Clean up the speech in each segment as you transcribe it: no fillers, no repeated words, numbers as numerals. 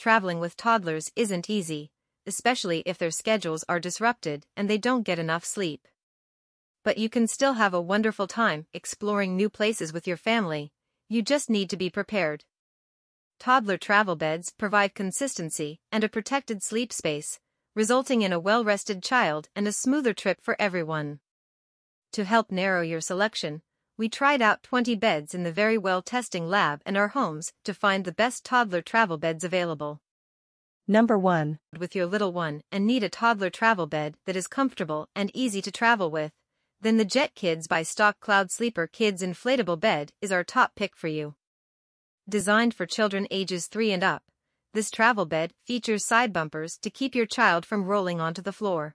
traveling with toddlers isn't easy, especially if their schedules are disrupted and they don't get enough sleep. But you can still have a wonderful time exploring new places with your family, you just need to be prepared. Toddler travel beds provide consistency and a protected sleep space, resulting in a well-rested child and a smoother trip for everyone. To help narrow your selection, we tried out 20 beds in the very well testing lab and our homes to find the best toddler travel beds available. Number 1. With your little one and need a toddler travel bed that is comfortable and easy to travel with, then the Jet Kids by Stokke Cloud Sleeper Kids Inflatable Bed is our top pick for you. Designed for children ages 3 and up, this travel bed features side bumpers to keep your child from rolling onto the floor.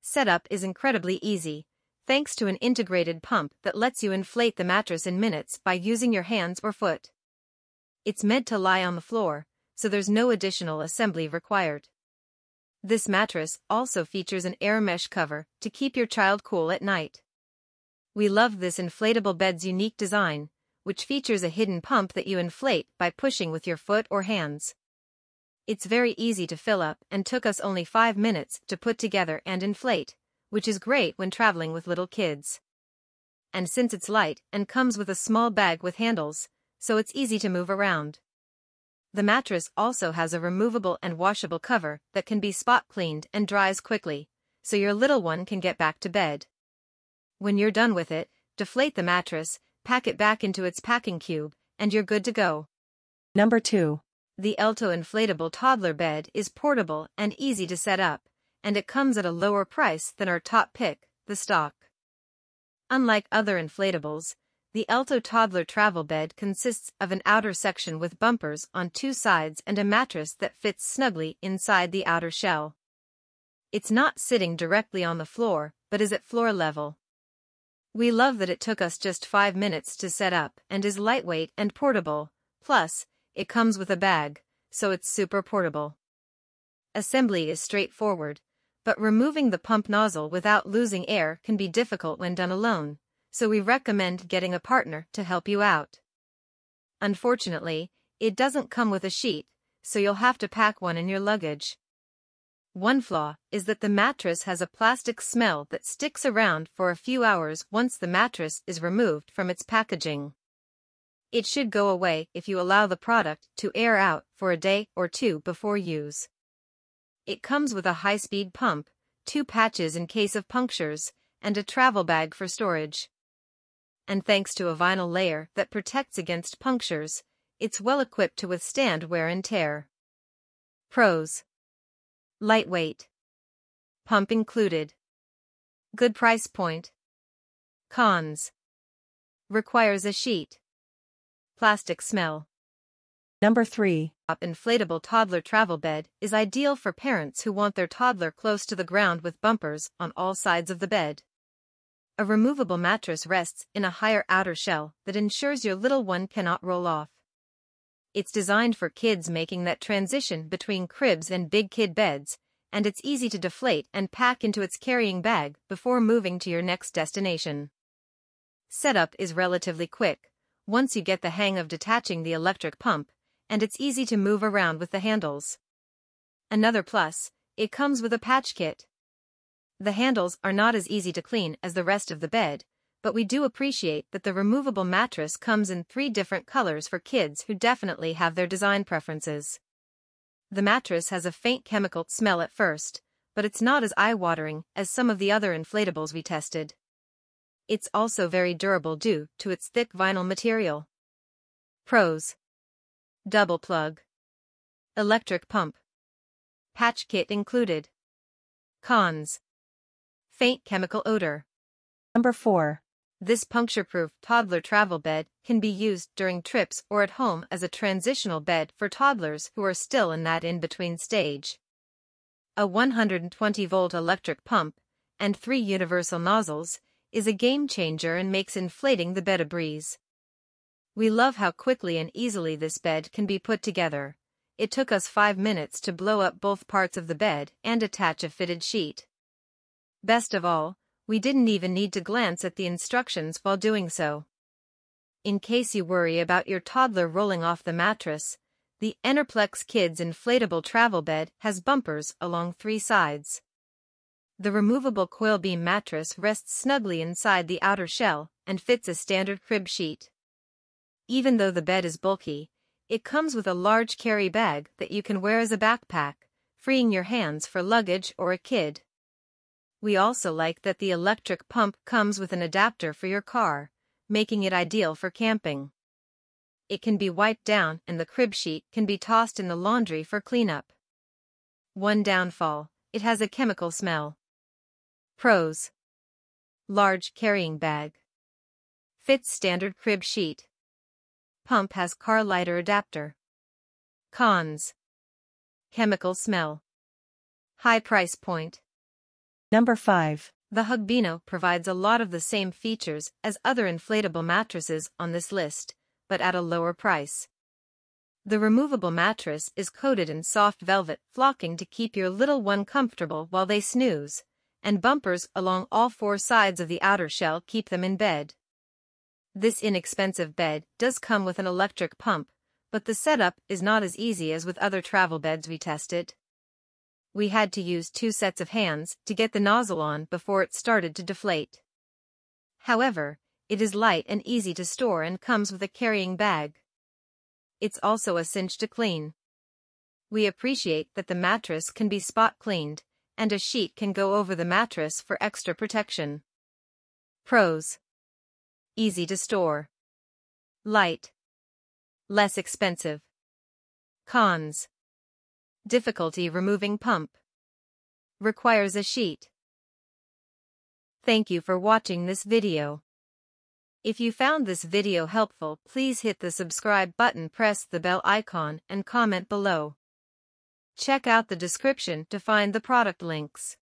Setup is incredibly easy, thanks to an integrated pump that lets you inflate the mattress in minutes by using your hands or foot. It's meant to lie on the floor, so there's no additional assembly required. This mattress also features an air mesh cover to keep your child cool at night. We love this inflatable bed's unique design, which features a hidden pump that you inflate by pushing with your foot or hands. It's very easy to fill up and took us only 5 minutes to put together and inflate, which is great when traveling with little kids. And since it's light and comes with a small bag with handles, so it's easy to move around. The mattress also has a removable and washable cover that can be spot cleaned and dries quickly, so your little one can get back to bed. When you're done with it, deflate the mattress, pack it back into its packing cube, and you're good to go. Number 2. The Eltow inflatable toddler bed is portable and easy to set up, and it comes at a lower price than our top pick, the Stokke. Unlike other inflatables, the Eltow toddler travel bed consists of an outer section with bumpers on 2 sides and a mattress that fits snugly inside the outer shell. It's not sitting directly on the floor, but is at floor level. We love that it took us just 5 minutes to set up and is lightweight and portable, plus, it comes with a bag, so it's super portable. Assembly is straightforward, but removing the pump nozzle without losing air can be difficult when done alone, so we recommend getting a partner to help you out. Unfortunately, it doesn't come with a sheet, so you'll have to pack one in your luggage. One flaw is that the mattress has a plastic smell that sticks around for a few hours once the mattress is removed from its packaging. It should go away if you allow the product to air out for a day or 2 before use. It comes with a high-speed pump, 2 patches in case of punctures, and a travel bag for storage. And thanks to a vinyl layer that protects against punctures, it's well equipped to withstand wear and tear. Pros: lightweight, pump included, good price point. Cons: requires a sheet, plastic smell. Number 3. Inflatable toddler travel bed is ideal for parents who want their toddler close to the ground with bumpers on all sides of the bed. A removable mattress rests in a higher outer shell that ensures your little one cannot roll off. It's designed for kids making that transition between cribs and big kid beds, and it's easy to deflate and pack into its carrying bag before moving to your next destination. Setup is relatively quick, once you get the hang of detaching the electric pump, and it's easy to move around with the handles. Another plus, it comes with a patch kit. The handles are not as easy to clean as the rest of the bed, but we do appreciate that the removable mattress comes in 3 different colors for kids who definitely have their design preferences. The mattress has a faint chemical smell at first, but it's not as eye-watering as some of the other inflatables we tested. It's also very durable due to its thick vinyl material. Pros: double plug, electric pump, patch kit included. Cons: faint chemical odor. Number 4. This puncture-proof toddler travel bed can be used during trips or at home as a transitional bed for toddlers who are still in that in-between stage. A 120-volt electric pump and 3 universal nozzles is a game-changer and makes inflating the bed a breeze. We love how quickly and easily this bed can be put together. It took us 5 minutes to blow up both parts of the bed and attach a fitted sheet. Best of all, we didn't even need to glance at the instructions while doing so. In case you worry about your toddler rolling off the mattress, The Enerplex Kids inflatable travel bed has bumpers along three sides. The removable coil beam mattress rests snugly inside the outer shell and fits a standard crib sheet. Even though the bed is bulky, it comes with a large carry bag that you can wear as a backpack, freeing your hands for luggage or a kid. We also like that the electric pump comes with an adapter for your car, making it ideal for camping. It can be wiped down and the crib sheet can be tossed in the laundry for cleanup. One downfall, it has a chemical smell. Pros: large carrying bag, fits standard crib sheet, pump has car lighter adapter. Cons: chemical smell, high price point. Number 5. The Hugbino provides a lot of the same features as other inflatable mattresses on this list, but at a lower price. The removable mattress is coated in soft velvet flocking to keep your little one comfortable while they snooze, and bumpers along all four sides of the outer shell keep them in bed. This inexpensive bed does come with an electric pump, but the setup is not as easy as with other travel beds we tested. We had to use two sets of hands to get the nozzle on before it started to deflate. However, it is light and easy to store and comes with a carrying bag. It's also a cinch to clean. We appreciate that the mattress can be spot cleaned, and a sheet can go over the mattress for extra protection. Pros: easy to store, light, less expensive. Cons: difficulty removing pump, requires a sheet. Thank you for watching this video. If you found this video helpful, please hit the subscribe button, press the bell icon, and comment below. Check out the description to find the product links.